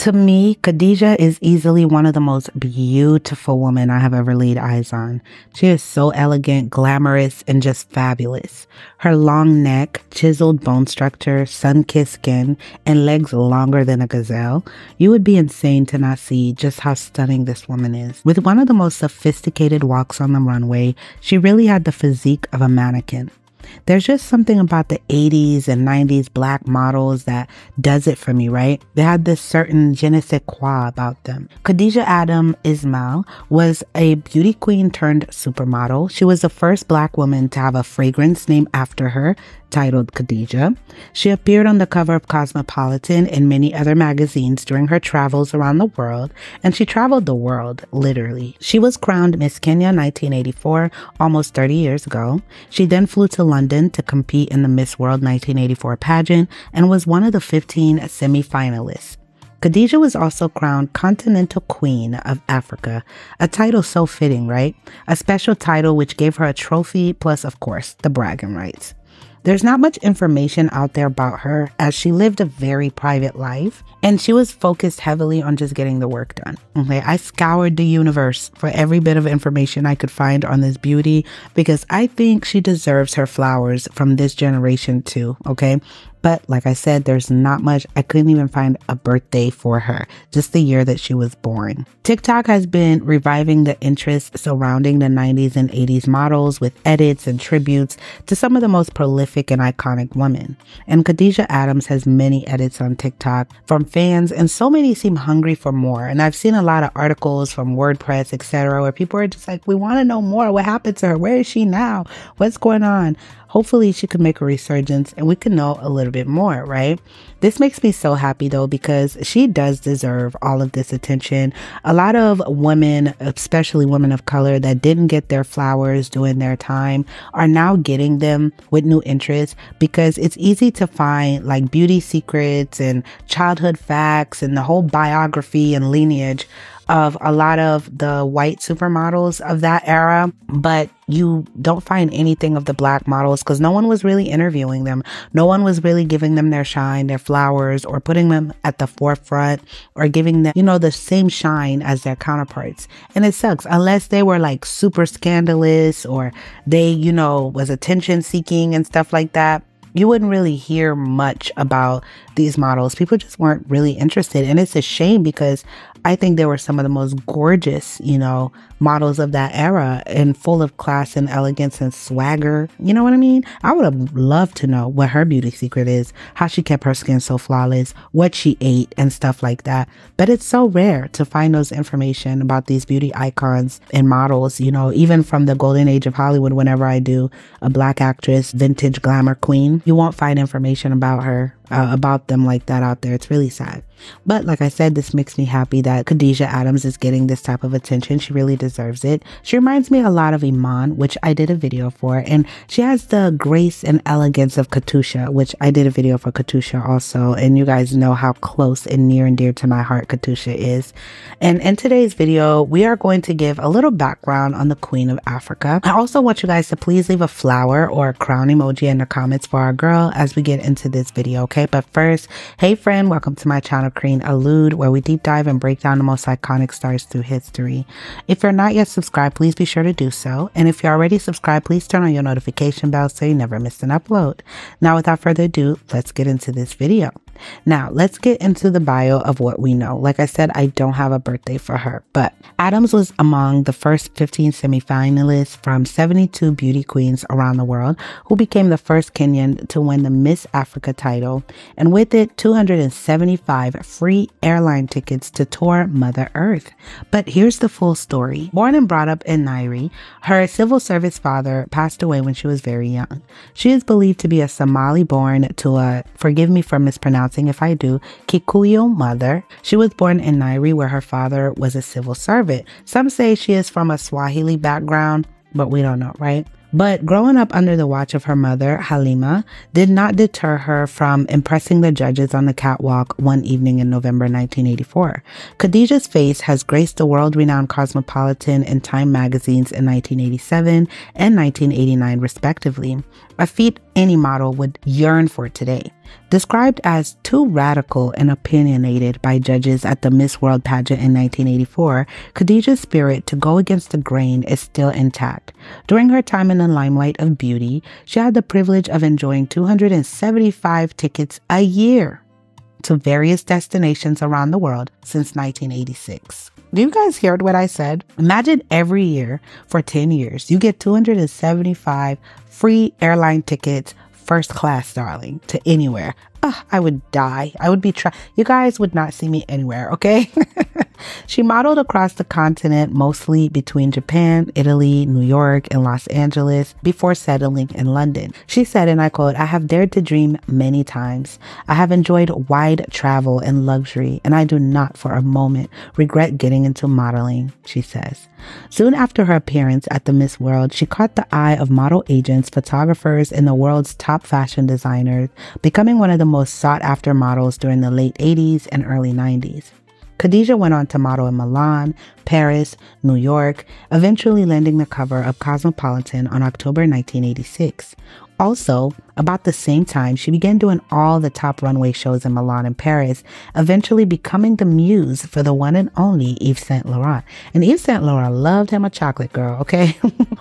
To me, Khadijah is easily one of the most beautiful women I have ever laid eyes on. She is so elegant, glamorous, and just fabulous. Her long neck, chiseled bone structure, sun-kissed skin, and legs longer than a gazelle. You would be insane to not see just how stunning this woman is. With one of the most sophisticated walks on the runway, she really had the physique of a mannequin. There's just something about the 80s and 90s black models that does it for me, right? They had this certain je ne sais quoi about them. Khadijah Adams Ismail was a beauty queen turned supermodel. She was the first black woman to have a fragrance named after her, titled Khadijah. She appeared on the cover of Cosmopolitan and many other magazines during her travels around the world, and she traveled the world, literally. She was crowned Miss Kenya 1984, almost 30 years ago. She then flew to London to compete in the Miss World 1984 pageant and was one of the 15 semi-finalists. Khadijah was also crowned Continental Queen of Africa, a title so fitting, right? A special title which gave her a trophy plus, of course, the bragging rights. There's not much information out there about her, as she lived a very private life and she was focused heavily on just getting the work done. Okay, I scoured the universe for every bit of information I could find on this beauty because I think she deserves her flowers from this generation too, okay? But like I said, there's not much. I couldn't even find a birthday for her, just the year that she was born. TikTok has been reviving the interest surrounding the 90s and 80s models with edits and tributes to some of the most prolific and iconic women. And Khadijah Adams has many edits on TikTok from fans, and so many seem hungry for more. And I've seen a lot of articles from WordPress, etc., where people are just like, we want to know more. What happened to her? Where is she now? What's going on? Hopefully she could make a resurgence and we can know a little bit more, right? This makes me so happy though, because she does deserve all of this attention. A lot of women, especially women of color that didn't get their flowers during their time, are now getting them with new interests, because it's easy to find like beauty secrets and childhood facts and the whole biography and lineage of a lot of the white supermodels of that era, but you don't find anything of the black models because no one was really interviewing them. No one was really giving them their shine, their flowers, or putting them at the forefront or giving them, you know, the same shine as their counterparts. And it sucks, unless they were like super scandalous or they, you know, was attention seeking and stuff like that. You wouldn't really hear much about these models. People just weren't really interested. And it's a shame, because I think they were some of the most gorgeous, you know, models of that era, and full of class and elegance and swagger. You know what I mean? I would have loved to know what her beauty secret is, how she kept her skin so flawless, what she ate and stuff like that. But it's so rare to find those information about these beauty icons and models, you know, even from the golden age of Hollywood. Whenever I do a black actress, vintage glamour queen, you won't find information about her. About them like that out there. It's really sad. But like I said, this makes me happy that Khadijah Adams is getting this type of attention. She really deserves it. She reminds me a lot of Iman, which I did a video for, and she has the grace and elegance of Katusha, which I did a video for Katusha also, and you guys know how close and near and dear to my heart Katusha is. And in today's video, we are going to give a little background on the Queen of Africa. I also want you guys to please leave a flower or a crown emoji in the comments for our girl as we get into this video, okay? But first, hey friend, welcome to my channel, Karine Alourde, where we deep dive and break down the most iconic stars through history. If you're not yet subscribed, please be sure to do so. And if you're already subscribed, please turn on your notification bell so you never miss an upload. Now, without further ado, let's get into this video. Now, let's get into the bio of what we know. Like I said, I don't have a birthday for her, but Adams was among the first 15 semifinalists from 72 beauty queens around the world, who became the first Kenyan to win the Miss Africa title, and with it, 275 free airline tickets to tour Mother Earth. But here's the full story. Born and brought up in Nairi, her civil service father passed away when she was very young. She is believed to be a Somali-born to a, forgive me for mispronouncing if I do, Kikuyu mother. She was born in Nairi, where her father was a civil servant. Some say she is from a Swahili background, but we don't know, right? But growing up under the watch of her mother, Halima, did not deter her from impressing the judges on the catwalk one evening in November 1984. Khadijah's face has graced the world-renowned Cosmopolitan and Time magazines in 1987 and 1989, respectively, a feat any model would yearn for today. Described as too radical and opinionated by judges at the Miss World pageant in 1984, Khadijah's spirit to go against the grain is still intact. During her time in the limelight of beauty, she had the privilege of enjoying 275 tickets a year to various destinations around the world since 1986. Do you guys hear what I said? Imagine every year for 10 years, you get 275 free airline tickets, first class, darling, to anywhere. Oh, I would die. I would be you guys would not see me anywhere, okay? She modeled across the continent, mostly between Japan, Italy, New York, and Los Angeles before settling in London. She said, and I quote, "I have dared to dream many times. I have enjoyed wide travel and luxury, and I do not for a moment regret getting into modeling," she says. Soon after her appearance at the Miss World, she caught the eye of model agents, photographers, and the world's top fashion designers, becoming one of the most sought-after models during the late 80s and early 90s. Khadijah went on to model in Milan, Paris, New York, eventually landing the cover of Cosmopolitan on October 1986. Also, about the same time, she began doing all the top runway shows in Milan and Paris, eventually becoming the muse for the one and only Yves Saint Laurent. And Yves Saint Laurent loved him a chocolate girl, okay?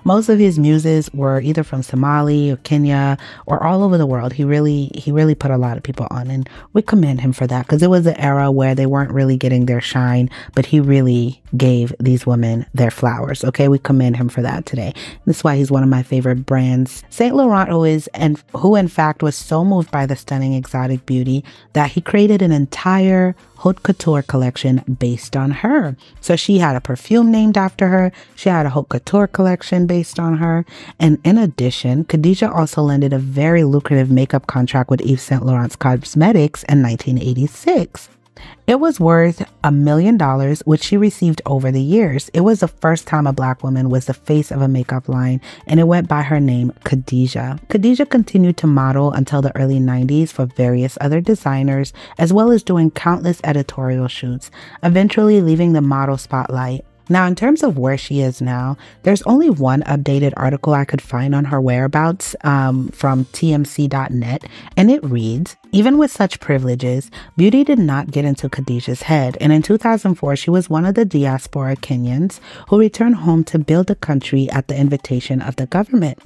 Most of his muses were either from Somalia or Kenya or all over the world. He really put a lot of people on, and we commend him for that because it was an era where they weren't really getting their shine, but he really gave these women their flowers, okay? We commend him for that today. That's why he's one of my favorite brands. Saint Laurent always, and who in fact was so moved by the stunning exotic beauty that he created an entire haute couture collection based on her. So she had a perfume named after her. She had a haute couture collection based on her. And in addition, Khadijah also landed a very lucrative makeup contract with Yves Saint Laurent's Cosmetics in 1986. It was worth $1 million, which she received over the years. It was the first time a Black woman was the face of a makeup line, and it went by her name, Khadijah. Khadijah continued to model until the early 90s for various other designers, as well as doing countless editorial shoots, eventually leaving the model spotlight. Now, in terms of where she is now, there's only one updated article I could find on her whereabouts from TMC.net, and it reads, "Even with such privileges, beauty did not get into Khadijah's head, and in 2004, she was one of the diaspora Kenyans who returned home to build the country at the invitation of the government.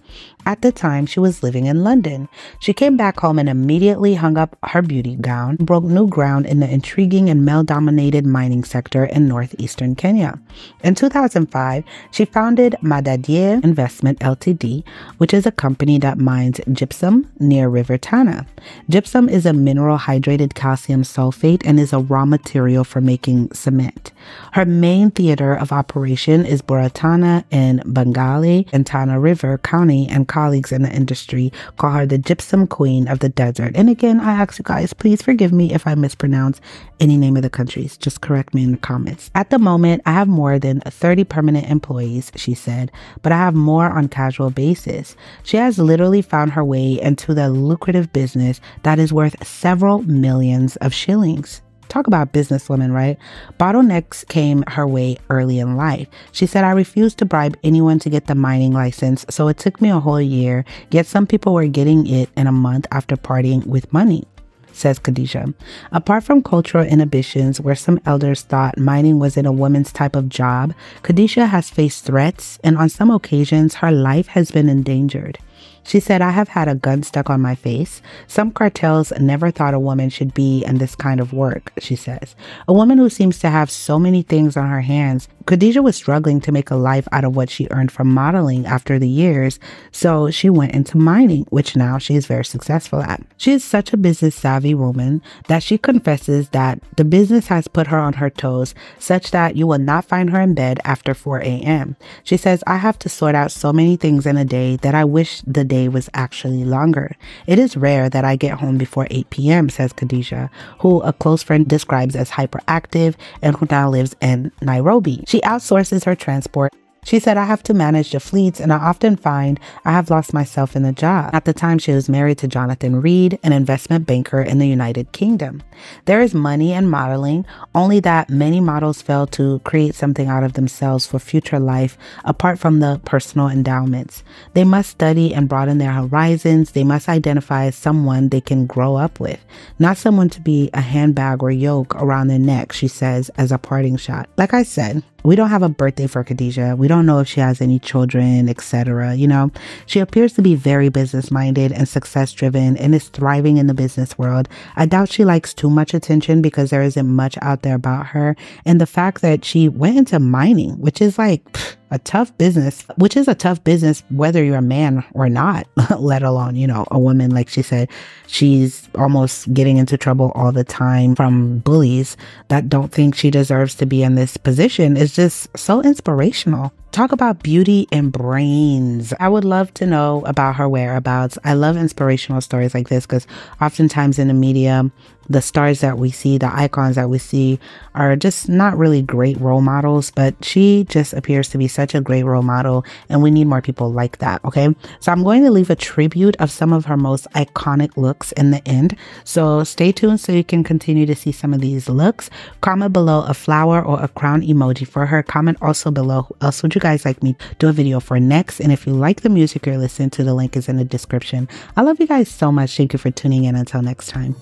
At the time, she was living in London. She came back home and immediately hung up her beauty gown, broke new ground in the intriguing and male-dominated mining sector in northeastern Kenya. In 2005, she founded Madadier Investment Ltd, which is a company that mines gypsum near River Tana. Gypsum is a mineral hydrated calcium sulfate and is a raw material for making cement. Her main theater of operation is Boratana in Bengali and Tana River County, and colleagues in the industry call her the gypsum queen of the desert." And again, I ask you guys, please forgive me if I mispronounce any name of the countries. Just correct me in the comments. "At the moment, I have more than 30 permanent employees," she said, "but I have more on casual basis." She has literally found her way into the lucrative business that is worth several millions of shillings. Talk about businesswomen, right? Bottlenecks came her way early in life. She said, "I refused to bribe anyone to get the mining license, so it took me a whole year, yet some people were getting it in a month after partying with money," says Khadijah. Apart from cultural inhibitions where some elders thought mining wasn't a woman's type of job, Khadijah has faced threats, and on some occasions, her life has been endangered. She said, "I have had a gun stuck on my face. Some cartels never thought a woman should be in this kind of work," she says. A woman who seems to have so many things on her hands, Khadijah was struggling to make a life out of what she earned from modeling after the years, so she went into mining, which now she is very successful at. She is such a business-savvy woman that she confesses that the business has put her on her toes such that you will not find her in bed after 4 a.m. She says, "I have to sort out so many things in a day that I wish the day was actually longer. It is rare that I get home before 8 p.m., says Khadijah, who a close friend describes as hyperactive and who now lives in Nairobi. She outsources her transport She said, I have to manage the fleets and I often find I have lost myself in the job. At the time, she was married to Jonathan Reed, an investment banker in the United Kingdom. There is money in modeling, only that many models fail to create something out of themselves for future life apart from the personal endowments. They must study and broaden their horizons. They must identify as someone they can grow up with, not someone to be a handbag or yoke around their neck, she says as a parting shot. Like I said, we don't have a birthday for Khadijah. We don't know if she has any children, etc. You know, she appears to be very business-minded and success-driven and is thriving in the business world. I doubt she likes too much attention because there isn't much out there about her. And the fact that she went into mining, which is like a tough business, whether you're a man or not, let alone, you know, a woman. Like she said, she's almost getting into trouble all the time from bullies that don't think she deserves to be in this position. It's just so inspirational. Talk about beauty and brains. I would love to know about her whereabouts. I love inspirational stories like this because oftentimes in the media, the stars that we see, the icons that we see are just not really great role models, but she just appears to be such a great role model and we need more people like that, okay? So I'm going to leave a tribute of some of her most iconic looks in the end. So stay tuned so you can continue to see some of these looks. Comment below a flower or a crown emoji for her. Comment also below who else would you guys like me do a video for next, and if you like the music you're listening to, the link is in the description. I love you guys so much. Thank you for tuning in. Until next time.